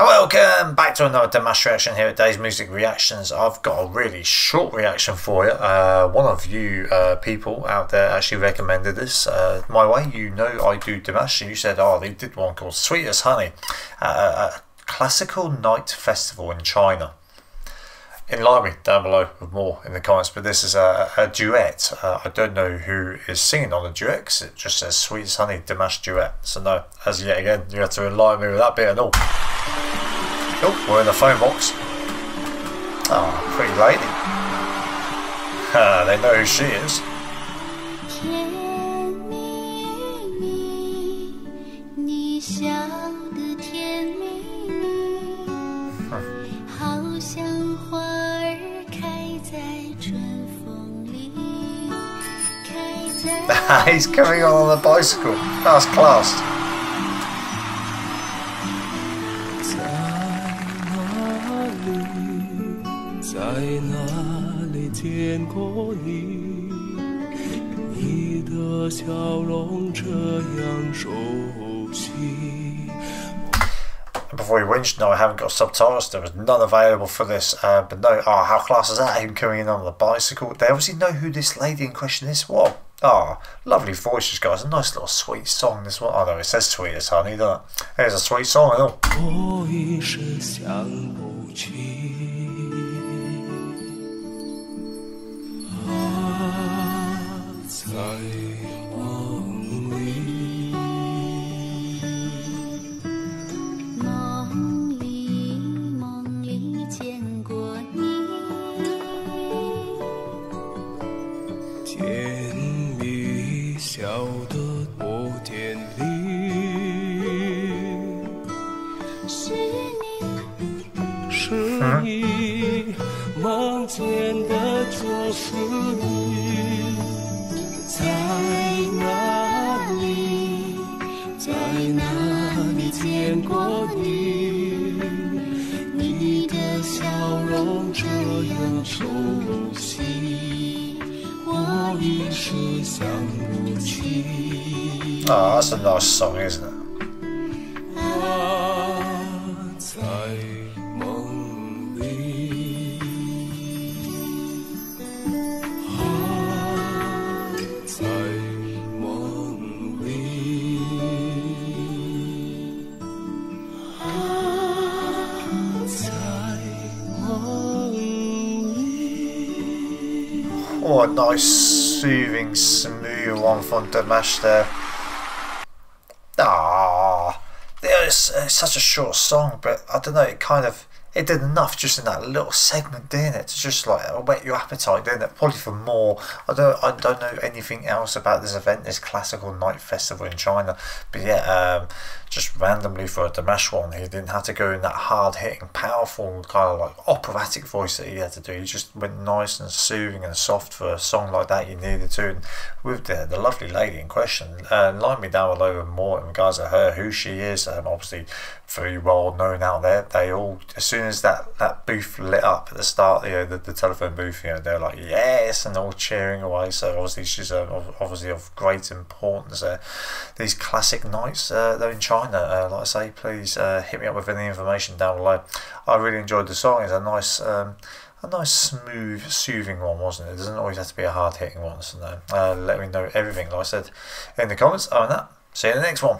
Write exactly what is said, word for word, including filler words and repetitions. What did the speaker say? Welcome back to another Dimash reaction here at Dave's Music Reactions. I've got a really short reaction for you. Uh, one of you uh, people out there actually recommended this uh, my way. You know I do Dimash. You said, oh, they did one called Sweet as Honey at a Classical Night Festival in China. Enlighten me down below with more in the comments, but this is a, a duet. Uh, I don't know who is singing on the duet because it just says Sweet as Honey Dimash duet. So no, as yet again, you have to enlighten me with that bit and all. Oh, we're in the phone box. Oh, pretty lady. Uh, they know who she is. He's coming on on a bicycle. That's class. Before you whinged, no, I haven't got subtitles. There was none available for this. Uh, but no, oh, how class is that? Him coming in on the bicycle. They obviously know who this lady in question is. What? Wow. Ah, oh, lovely voices, guys. A nice little sweet song, this one. Oh no, it says Sweet as Honey, doesn't it? There's a sweet song, I know. Oh, that's a nice song, isn't it? Oh, a nice, soothing, smooth one from Dimash there. Ah, it's, it's such a short song, but I don't know. It kind of it did enough just in that little segment, didn't it? To just like whet your appetite, didn't it? Probably for more. I don't, I don't know anything else about this event, this Classical Night Festival in China. But yeah, um, just randomly for a Dimash one, he didn't have to go in that hard-hitting, powerful kind of like operatic voice that he had to do. He just went nice and soothing and soft for a song like that. You needed to, and with the, the lovely lady in question. Uh, line me down below with more in regards to her, who she is. Um, obviously, very well known out there. They all, as soon as that that booth lit up at the start, you know, the, the telephone booth, you know, they're like yes and all cheering away. So obviously, she's uh, obviously of great importance there. These classic nights, uh, though in China. Uh, like I say, please uh, hit me up with any information down below. I really enjoyed the song. It's a nice, um, a nice smooth, soothing one, wasn't it? It doesn't always have to be a hard-hitting one. So no. uh, let me know everything, like I said, in the comments. Other than that, see you in the next one.